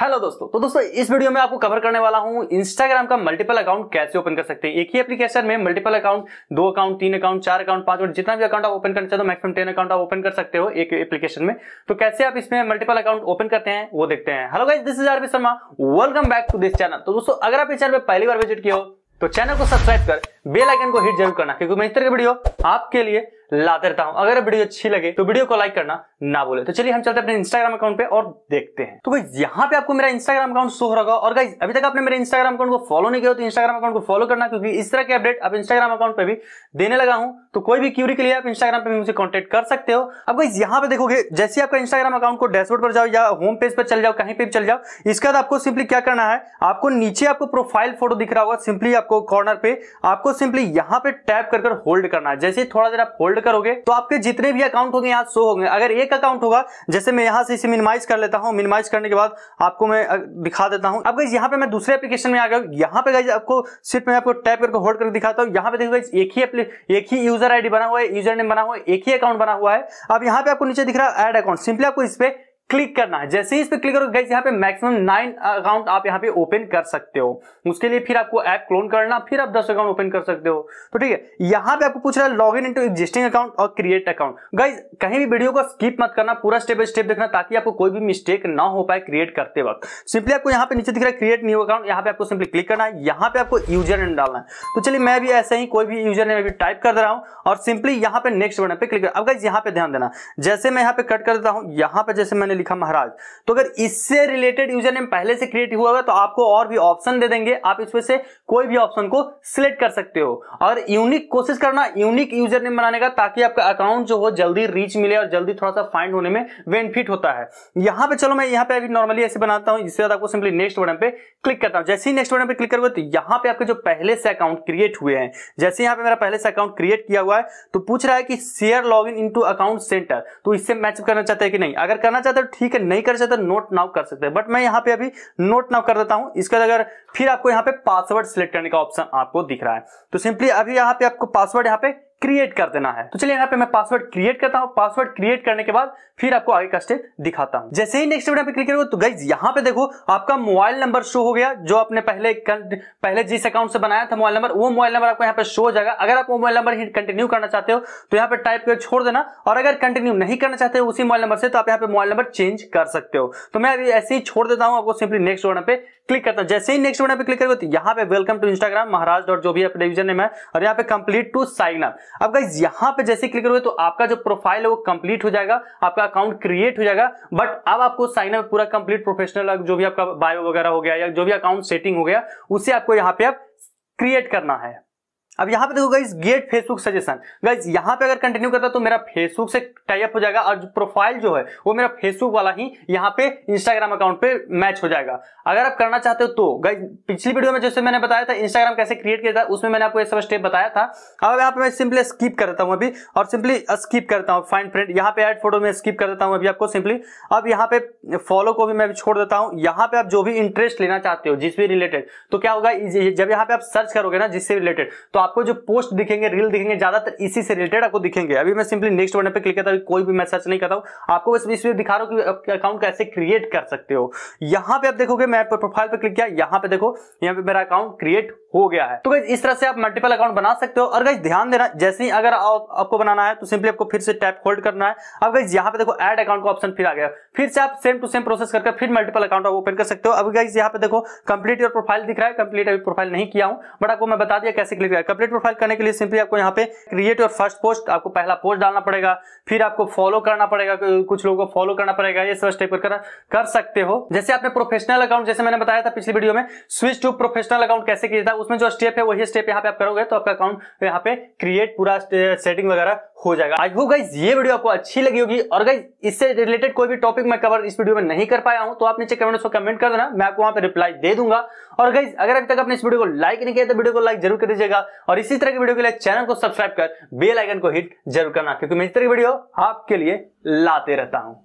Hello दोस्तों इस video में आपको कवर करने वाला हूं इंस्टाग्राम का मल्टीपल अकाउंट कैसे ओपन कर सकते हैं। एक ही एप्लीकेशन में multiple account, 2 account 3 account 4 account 5 और जितना भी अकाउंट आप ओपन करना चाहते हो, मैक्सिमम 10 अकाउंट आप ओपन कर सकते हो एक एप्लीकेशन में। तो कैसे आप इसमें मल्टीपल अकाउंट ओपन करते हैं वो देखते हैं। Hello guys, this is R P Sharma, welcome back to this channel. तो दोस्तों अगर आप इस चैनल पर पहली बार विजिट किया हो तो चैनल को सब्सक्राइब कर बेल आइकन को हिट जरूर करना, क्योंकि मैं इस तरह की वीडियो आपके लिए लाते रहता हूं। अगर वीडियो अच्छी लगे तो वीडियो को लाइक करना ना भूले। तो चलिए हम चलते हैं अपने इंस्टाग्राम अकाउंट पे और देखते हैं। तो गाइस यहाँ पे आपको मेरा इंस्टाग्राम अकाउंट शो हो रहा होगा। और गाइस अभी तक आपने मेरे इंस्टाग्राम अकाउंट को फॉलो नहीं किया तो इंस्टाग्राम अकाउंट को फॉलो करना, क्योंकि इस तरह के अपडेट अब इंस्टाग्राम अकाउंट पे भी देने लगा हूं। तो कोई भी क्यूरी के लिए आप इंस्टाग्राम पे मुझे कॉन्टेक्ट कर सकते हो। अब गाइस यहाँ पे देखोगे, जैसे आपका इंस्टाग्राम अकाउंट को डैशबोर्ड पर जाओ या होम पेज पर चल जाओ, कहीं पे भी चल जाओ, इसके बाद आपको सिंपली क्या करना है, आपको नीचे आपको प्रोफाइल फोटो दिख रहा होगा, सिंपली आपको कॉर्नर पे आपको सिंपली यहाँ पे टैप कर होल्ड करना है। जैसे थोड़ा देर आप होल्ड करोगे तो आपके जितने भी अकाउंट होंगे यहाँ शो होंगे। अगर एक अकाउंट होगा, जैसे मैं यहाँ से इसे मिनिमाइज कर लेता हूँ, मिनिमाइज करने के बाद आपको मैं दिखा देता हूँ। अब यहाँ पे मैं दूसरे एप्लीकेशन में आ गया। यहाँ पे गाइस आपको सिर्फ मैं आपको टैप करके होल्ड करके दिखाता हूँ। यहाँ पे देखो गाइस एक ही यूजर आईडी बना हुआ है, यूजर नेम बना हुआ है, एक ही अकाउंट बना हुआ है। अब यहाँ पे आपको नीचे दिख रहा है ऐड अकाउंट, सिंपली आपको इस पे क्लिक करना है। जैसे ही इस पे क्लिक करोगे गाइस यहाँ पे मैक्सिमम 9 अकाउंट आप यहाँ पे ओपन कर सकते हो। उसके लिए फिर आपको ऐप क्लोन करना, फिर आप 10 अकाउंट ओपन कर सकते हो। तो ठीक है, यहाँ पे आपको पूछ रहा है log in into existing account और क्रिएट अकाउंट। गाइस कहीं भी वीडियो को स्किप मत करना, पूरा स्टेप बाय स्टेप देखना, ताकि आपको कोई भी मिस्टेक ना हो पाए क्रिएट करते वक्त। सिंपली आपको यहाँ पे नीचे दिख रहा है क्रिएट न्यू अकाउंट, यहाँ पे आपको सिंपली क्लिक करना है। यहाँ पे आपको यूजर नेम डालना है। तो चलिए मैं भी ऐसे ही कोई भी यूजर नेम अभी टाइप कर दे रहा हूँ और सिंपली यहाँ पे नेक्स्ट बटन पे क्लिक कर। अब गाइस यहाँ पे ध्यान देना, जैसे मैं यहाँ पे कट कर देता हूँ, यहाँ पे जैसे मैंने लिखा महाराज, तो अगर इससे रिलेटेड यूजर नेम पहले से क्रिएट हुआ होगा तो आपको और भी ऑप्शन दे देंगे, आप इसमें से कोई भी ऑप्शन को सिलेक्ट कर सकते हो। और यूनिक कोशिश करना यूनिक यूजर नेम बनाने का, ताकि आपका अकाउंट जो हो जल्दी रीच मिले और जल्दी थोड़ा सा फाइंड होने में बेनिफिट होता है। यहाँ पे चलो मैं यहाँ पे अभी नॉर्मली ऐसे बनाता हूँ। इसके बाद आपको सिंपली नेक्स्ट बटन पे क्लिक करता हूँ। जैसे ही नेक्स्ट बटन पे क्लिक करोगे तो यहाँ पे आपके जो पहले से अकाउंट क्रिएट हुए हैं, जैसे यहाँ पे मेरा पहले से अकाउंट क्रिएट किया हुआ है, तो पूछ रहा है कि share log in into account centre, तो इससे मैचअप करना चाहते हैं कि नहीं। अगर करना चाहते ठीक है, नहीं कर सकते नोट नाउ कर सकते हैं, बट मैं यहाँ पे अभी नोट नाउ कर देता हूं। इसके अगर फिर आपको यहाँ पे पासवर्ड सिलेक्ट करने का ऑप्शन आपको दिख रहा है, तो सिंपली अभी यहाँ पे आपको पासवर्ड यहाँ पे क्रिएट कर देना है। तो चलिए यहाँ पे मैं पासवर्ड क्रिएट करता हूँ। पासवर्ड क्रिएट करने के बाद फिर आपको आगे का स्टेप दिखाता हूँ। जैसे ही नेक्स्ट बटन पे क्लिक करोगे तो गाइस यहाँ पे देखो आपका मोबाइल नंबर शो हो गया, जो आपने पहले जिस अकाउंट से बनाया था मोबाइल नंबर, वो मोबाइल नंबर आपको यहाँ पे शो हो जाएगा। अगर आप मोबाइल नंबर कंटिन्यू करना चाहते हो तो यहाँ पे टाइप कर छोड़ देना, और अगर कंटिन्यू नहीं करना चाहते हो उसी मोबाइल नंबर से, तो आप यहाँ पे मोबाइल नंबर चेंज कर सकते हो। तो मैं अभी ऐसे ही छोड़ देता हूँ, आपको सिंपली नेक्स्ट बटन पे क्लिक करता हूँ। जैसे ही नेक्स्ट बटन पे क्लिक करोगे तो यहाँ पे welcome to Instagram Maharaj dot जो भी अपने यूजर नेम है, और यहाँ पे कंप्लीट टू साइन अप। अब गाइस यहाँ पे जैसे क्लिक करोगे तो आपका जो प्रोफाइल है वो कंप्लीट हो जाएगा, आपका अकाउंट क्रिएट हो जाएगा। बट अब आपको साइन अप पूरा कंप्लीट प्रोफेशनल, जो भी आपका बायो वगैरह हो गया या जो भी अकाउंट सेटिंग हो गया, उसे आपको यहाँ पे आप क्रिएट करना है। अब यहाँ पे देखो guys get Facebook suggestion, guys यहाँ पे अगर कंटिन्यू करता तो मेरा फेसबुक से टाई अप हो जाएगा, और जो प्रोफाइल जो है वो मेरा फेसबुक वाला ही यहाँ पे इंस्टाग्राम अकाउंट पे मैच हो जाएगा। अगर आप करना चाहते हो तो गाइस पिछली वीडियो में जैसे मैंने बताया था इंस्टाग्राम कैसे क्रिएट किया था, उसमें मैंने आपको ये सब स्टेप बताया था। अब यहाँ पे मैं सिंपली स्किप करता हूँ अभी, और सिंपली स्किप करता हूँ फाइंड फ्रेंड, यहाँ पे ऐड फोटो में स्किप कर देता हूँ अभी आपको सिंपली। अब यहाँ पे फॉलो को भी मैं छोड़ देता हूँ। यहाँ पे आप जो भी इंटरेस्ट लेना चाहते हो जिस भी रिलेटेड, तो क्या होगा जब यहाँ पे आप सर्च करोगे ना जिससे रिलेटेड, तो आपको जो पोस्ट दिखेंगे रील दिखेंगे ज्यादातर इसी से रिलेटेड आपको दिखेंगे। अभी मैं सिंपली नेक्स्ट बटन पे क्लिक करता हूं, कोई भी मैसेज नहीं करता हूं, आपको बस इसमें दिखा रहा हूं कि आपका अकाउंट कैसे क्रिएट कर सकते हो। यहां पे आप देखोगे मैं प्रोफाइल पे क्लिक किया, यहां पे देखो यहां पे मेरा अकाउंट क्रिएट हो गया है। तो गाइस इस तरह से आप मल्टीपल अकाउंट बना सकते हो। और गाइस ध्यान देना, जैसे ही अगर आपको बनाना है तो सिंपली आपको फिर से टैप होल्ड करना है। अब गाइस यहाँ पे देखो ऐड अकाउंट का ऑप्शन फिर आ गया, फिर से आप सेम टू सेम प्रोसेस करके फिर मल्टीपल अकाउंट आप ओपन कर सकते हो। अब गाइस यहाँ पे देखो कंप्लीट योर प्रोफाइल दिख रहा है, कंप्लीट अभी प्रोफाइल नहीं किया हूँ, बट आपको मैं बता दिया कैसे क्लिक किया। कंप्लीट प्रोफाइल करने के लिए सिंपली आपको यहाँ पे क्रिएट योर फर्स्ट पोस्ट, आपको पहला पोस्ट डालना पड़ेगा, फिर आपको फॉलो करना पड़ेगा, कुछ लोगों को फॉलो करना पड़ेगा, ये सब स्टेप कर सकते हो। जैसे आपने प्रोफेशनल अकाउंट, जैसे मैंने बताया था पिछली वीडियो में, स्विच टू प्रोफेशनल अकाउंट कैसे किया था, उसमें जो स्टेप है वही स्टेप यहाँ पे आप करोगे तो आपका अकाउंट यहाँ पे क्रिएट पूरा सेटिंग वगैरह हो जाएगा। आई होप गाइस ये वीडियो आपको अच्छी लगी होगी। और गाइस इससे रिलेटेड कोई भी टॉपिक मैं कवर इस वीडियो में नहीं कर पाया हूं तो आप नीचे कमेंट्स में कमेंट कर देना, मैं आपको वहां पे रिप्लाई दे दूंगा। और गाइस अगर अभी तक आपने इस वीडियो को लाइक नहीं किया तो वीडियो को लाइक जरूर कर दीजिएगा, और इसी तरह की वीडियो के लिए चैनल को सब्सक्राइब कर बेल आइकन को हिट जरूर करना, क्योंकि मैं इस तरह की वीडियो आपके लिए लाते रहता हूँ।